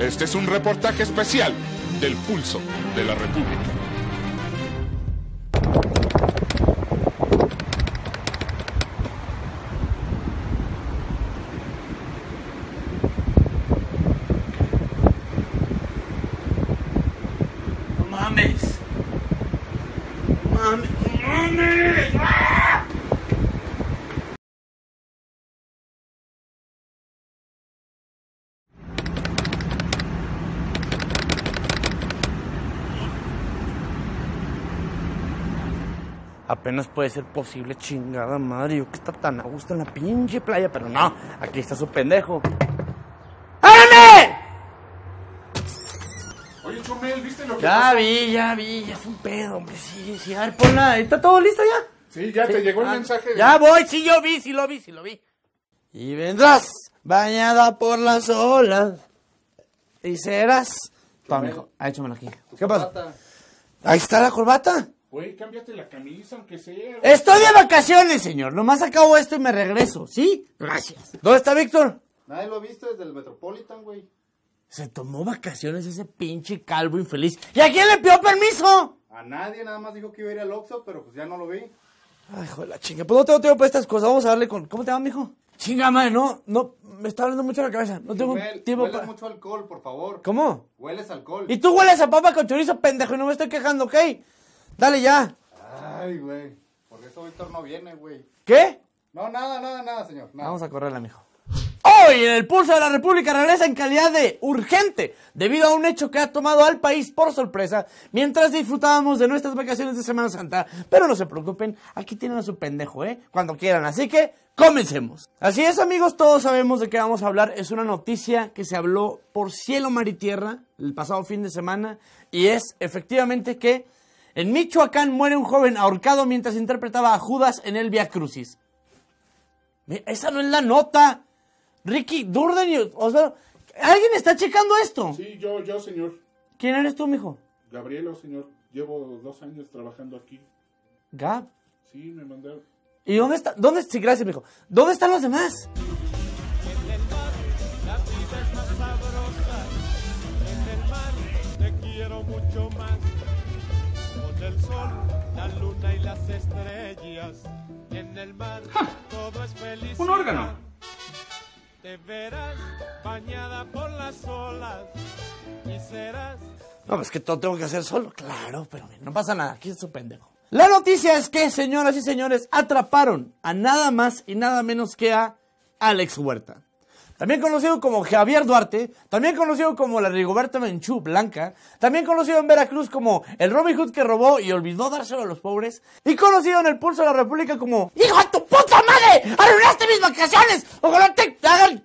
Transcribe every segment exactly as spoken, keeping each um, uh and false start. Este es un reportaje especial del Pulso de la República. Apenas puede ser posible, chingada madre. Yo que está tan a gusto en la pinche playa, pero no, aquí está su pendejo. ¡Ábreme! Oye, Chumel, ¿viste lo que Ya pasó? vi, ya vi, ya es un pedo, hombre. Sí, sí, a ver, ponla. ¿Está todo listo ya? Sí, ya sí, te llegó ah, el mensaje. De... Ya voy, sí, yo vi, sí lo vi, sí lo vi. Y vendrás bañada por las olas y serás... Toma, hijo, ah, échamelo aquí. ¿Qué pasa? Ahí está la corbata. Güey, cámbiate la camisa, aunque sea... Estoy de vacaciones, señor. Nomás acabo esto y me regreso, ¿sí? Gracias. ¿Dónde está Víctor? Nadie lo ha visto desde el Metropolitan, güey. Se tomó vacaciones ese pinche calvo infeliz. ¿Y a quién le pidió permiso? A nadie, nada más dijo que iba a ir al Oxxo, pero pues ya no lo vi. Ay, joder, la chinga. Pues no tengo tiempo para estas cosas. Vamos a darle con... ¿Cómo te va, mijo? Chinga, madre, no, no... Me está hablando mucho la cabeza. No tengo Huel, tiempo hueles para... mucho alcohol, por favor. ¿Cómo? Hueles alcohol. Y tú hueles a papa con chorizo, pendejo, y no me estoy quejando, ¿ok? Dale ya. Ay, güey. Por eso Víctor no viene, güey. ¿Qué? No, nada, nada, nada, señor. Nada. Vamos a correrla, mijo. Hoy en el Pulso de la República regresa en calidad de urgente, debido a un hecho que ha tomado al país por sorpresa, mientras disfrutábamos de nuestras vacaciones de Semana Santa. Pero no se preocupen, aquí tienen a su pendejo, ¿eh? Cuando quieran, así que comencemos. Así es, amigos, todos sabemos de qué vamos a hablar. Es una noticia que se habló por cielo, mar y tierra el pasado fin de semana, y es efectivamente que en Michoacán muere un joven ahorcado mientras interpretaba a Judas en el Vía Crucis. Esa no es la nota. Ricky, Durden y Osvaldo. ¿Alguien está checando esto? Sí, yo, yo, señor. ¿Quién eres tú, mijo? Gabrielo, señor. Llevo dos años trabajando aquí. ¿Gab? Sí, me mandaron. ¿Y dónde está? ¿Dónde? Sí, gracias, mijo. ¿Dónde están los demás? En el mar, la vida es más sabrosa. En el mar, te quiero mucho más. El sol, la luna y las estrellas. En el mar ¡ja! Todo es feliz. Un órgano. Te verás bañada por las olas y serás... No, pues que todo tengo que hacer solo. Claro, pero no pasa nada. Aquí es su pendejo. La noticia es que, señoras y señores, atraparon a nada más y nada menos que a Alex Huerta, también conocido como Javier Duarte, también conocido como la Rigoberta Menchú Blanca, también conocido en Veracruz como el Robin Hood que robó y olvidó dárselo a los pobres, y conocido en el Pulso de la República como ¡hijo de tu puta madre! ¡Arruinaste mis vacaciones! ¡Ojalá te hagan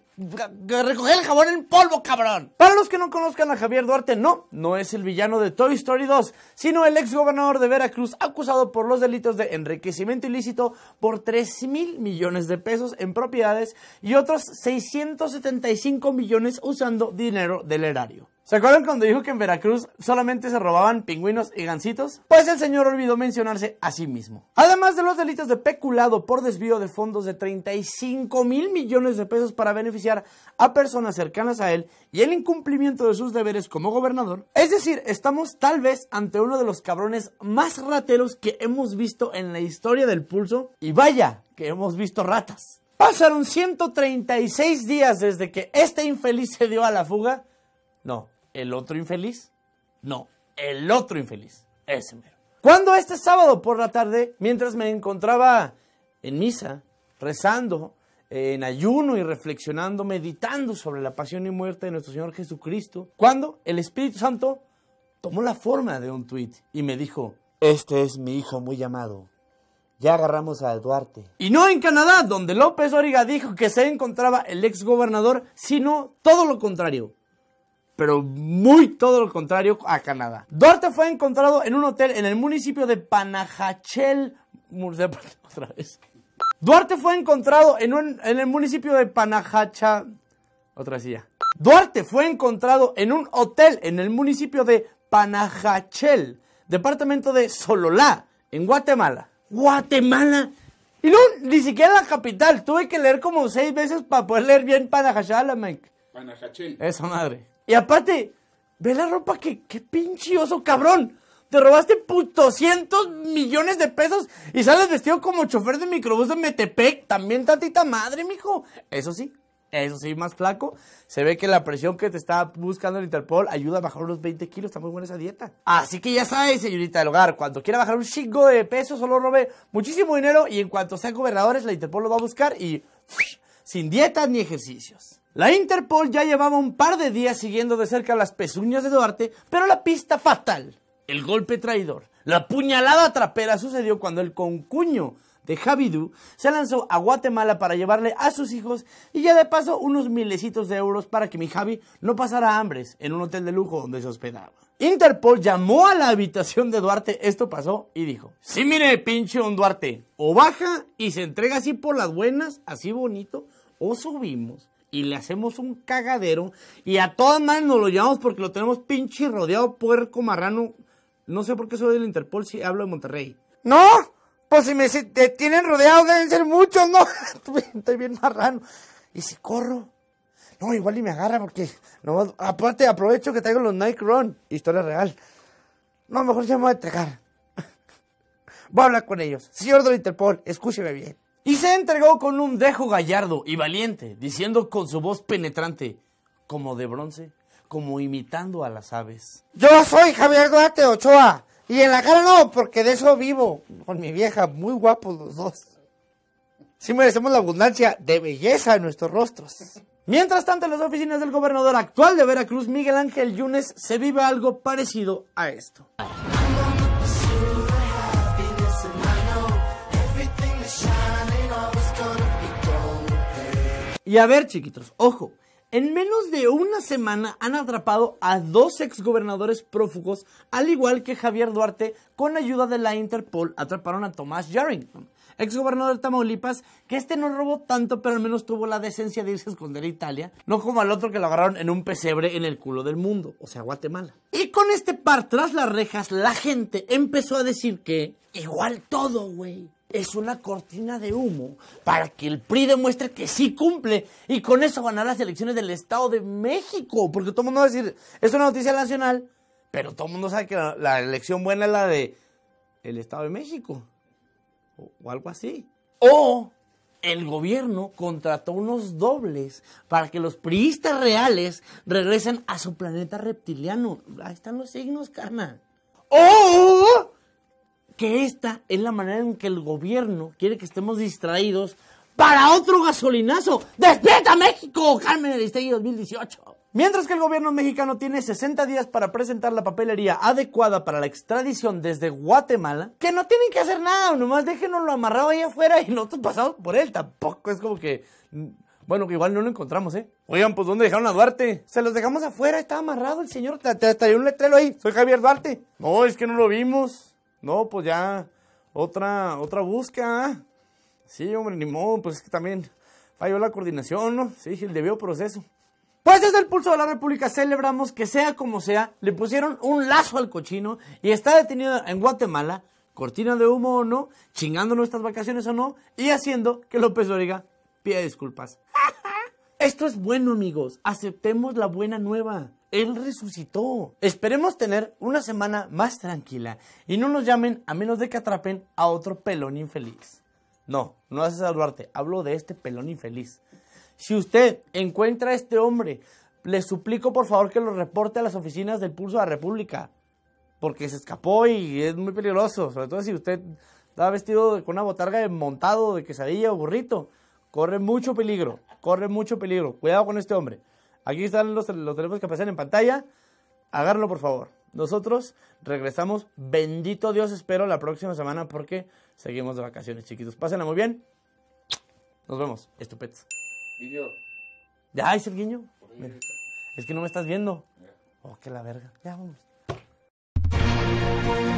recoger el jabón en polvo, cabrón! Para los que no conozcan a Javier Duarte, no, no es el villano de Toy Story dos, sino el ex gobernador de Veracruz acusado por los delitos de enriquecimiento ilícito por tres mil millones de pesos en propiedades y otros seiscientos setenta y cinco millones usando dinero del erario. ¿Se acuerdan cuando dijo que en Veracruz solamente se robaban pingüinos y gansitos? Pues el señor olvidó mencionarse a sí mismo. Además de los delitos de peculado por desvío de fondos de treinta y cinco mil millones de pesos para beneficiar a personas cercanas a él y el incumplimiento de sus deberes como gobernador. Es decir, estamos tal vez ante uno de los cabrones más rateros que hemos visto en la historia del Pulso. Y vaya que hemos visto ratas. Pasaron ciento treinta y seis días desde que este infeliz se dio a la fuga. No. ¿El otro infeliz? No, el otro infeliz. Ese mero. Cuando este sábado por la tarde, mientras me encontraba en misa, rezando, eh, en ayuno y reflexionando, meditando sobre la pasión y muerte de nuestro Señor Jesucristo, cuando el Espíritu Santo tomó la forma de un tuit y me dijo: este es mi hijo muy amado. Ya agarramos a Duarte. Y no en Canadá, donde López Origa dijo que se encontraba el ex gobernador, sino todo lo contrario. Pero muy todo lo contrario a Canadá. Duarte fue encontrado en un hotel en el municipio de Panajachel... Otra vez. Duarte fue encontrado en, un, en el municipio de Panajacha... Otra vez ya. Duarte fue encontrado en un hotel en el municipio de Panajachel, departamento de Sololá, en Guatemala. ¿Guatemala? Y no, ni siquiera la capital. Tuve que leer como seis veces para poder leer bien Panajachel, Mike. Panajachel. Esa madre. Y aparte, ve la ropa que, qué pinche oso cabrón. Te robaste puto cientos millones de pesos y sales vestido como chofer de microbús de Metepec. También tantita madre, mijo. Eso sí, eso sí, más flaco. Se ve que la presión que te está buscando el Interpol ayuda a bajar unos veinte kilos. Está muy buena esa dieta. Así que ya sabes, señorita del hogar, cuando quiera bajar un chingo de pesos, solo robe muchísimo dinero y en cuanto sean gobernadores, la Interpol lo va a buscar y... sin dietas ni ejercicios. La Interpol ya llevaba un par de días siguiendo de cerca las pezuñas de Duarte, pero la pista fatal... el golpe traidor, la puñalada trapera sucedió cuando el concuño de Javidú se lanzó a Guatemala para llevarle a sus hijos y ya de paso unos milecitos de euros para que mi Javi no pasara hambres en un hotel de lujo donde se hospedaba. Interpol llamó a la habitación de Duarte, esto pasó, y dijo: sí, mire, pinche don Duarte, o baja y se entrega así por las buenas, así bonito, o subimos y le hacemos un cagadero y a todas manos nos lo llevamos porque lo tenemos pinche rodeado, puerco marrano. No sé por qué soy del Interpol si hablo de Monterrey. ¡No! Pues si me si te tienen rodeado deben ser muchos, ¿no? Estoy bien marrano. ¿Y si corro? No, igual y me agarra porque... no, aparte, aprovecho que traigo los Nike Run. Historia real. No, mejor ya me voy a entregar. Voy a hablar con ellos. Señor del Interpol, escúcheme bien. Y se entregó con un dejo gallardo y valiente, diciendo con su voz penetrante, como de bronce, como imitando a las aves: yo soy Javier Duarte Ochoa, y en la cara no, porque de eso vivo, con mi vieja, muy guapos los dos. Sí merecemos la abundancia de belleza en nuestros rostros. Mientras tanto, en las oficinas del gobernador actual de Veracruz, Miguel Ángel Yunes, se vive algo parecido a esto. Y a ver, chiquitos, ojo. En menos de una semana han atrapado a dos exgobernadores prófugos, al igual que Javier Duarte. Con ayuda de la Interpol atraparon a Tomás Yarrington, exgobernador de Tamaulipas, que este no robó tanto, pero al menos tuvo la decencia de irse a esconder a Italia, no como al otro que lo agarraron en un pesebre en el culo del mundo, o sea, Guatemala. Y con este par tras las rejas, la gente empezó a decir que igual todo, güey, es una cortina de humo para que el P R I demuestre que sí cumple y con eso ganar las elecciones del Estado de México. Porque todo el mundo va a decir, es una noticia nacional, pero todo el mundo sabe que la, la elección buena es la de el Estado de México. O, o algo así. O el gobierno contrató unos dobles para que los priistas reales regresen a su planeta reptiliano. Ahí están los signos, carnal. ¡Oh! Que esta es la manera en que el gobierno quiere que estemos distraídos para otro gasolinazo. ¡Despierta México! Carmen Aristegui dos mil dieciocho. Mientras que el gobierno mexicano tiene sesenta días para presentar la papelería adecuada para la extradición desde Guatemala, que no tienen que hacer nada, nomás déjenoslo amarrado ahí afuera y nosotros pasamos por él. Tampoco es como que... bueno, que igual no lo encontramos, ¿eh? Oigan, pues ¿dónde dejaron a Duarte? Se los dejamos afuera, estaba amarrado el señor. Te traía un letrero ahí, soy Javier Duarte. No, es que no lo vimos. No, pues ya, otra, otra busca. Sí, hombre, ni modo, pues es que también falló la coordinación, ¿no? Sí, el debido proceso. Pues desde El Pulso de la República celebramos que sea como sea, le pusieron un lazo al cochino y está detenido en Guatemala, cortina de humo o no, chingando nuestras vacaciones o no, y haciendo que López Origa pida disculpas. Esto es bueno, amigos, aceptemos la buena nueva. Él resucitó. Esperemos tener una semana más tranquila y no nos llamen a menos de que atrapen a otro pelón infeliz. No, no haces a Duarte, hablo de este pelón infeliz. Si usted encuentra a este hombre, le suplico por favor que lo reporte a las oficinas del Pulso de la República, porque se escapó y es muy peligroso, sobre todo si usted está vestido con una botarga de montado, de quesadilla o burrito. Corre mucho peligro, corre mucho peligro. Cuidado con este hombre. Aquí están los, los teléfonos que aparecen en pantalla. Agárralo, por favor. Nosotros regresamos. Bendito Dios, espero la próxima semana porque seguimos de vacaciones, chiquitos. Pásenla muy bien. Nos vemos, estupetes. Guiño. ¿Ya es el guiño? Mira, es que no me estás viendo. Oh, que la verga. Ya, vamos.